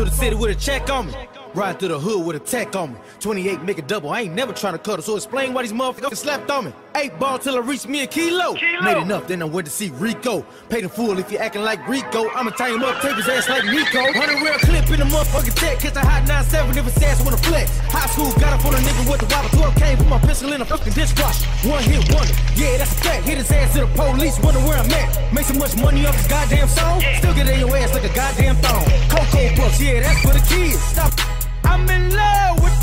through the city with a check on me. Ride through the hood with a tech on me. 28 make a double, I ain't never trying to cut her, so explain why these motherfuckers slapped on me. 8 ball till I reached me a kilo. Made enough, then I went to see Rico. Paid him full if you acting like Rico. I'ma tie him up, tape his ass like Nico. 100 real clip in the motherfucking tech. Catch a hot 9-7 if his ass wanna flex. High school got up on a nigga with the wobble. 12K, put my pistol in a fucking dishwasher. One hit wonder, yeah that's a fact. Hit his ass to the police, wonder where I'm at. Make so much money off his goddamn song, still get in your ass like a goddamn thong. Cocoa bucks, yeah that's for the kids. Stop. I'm in love with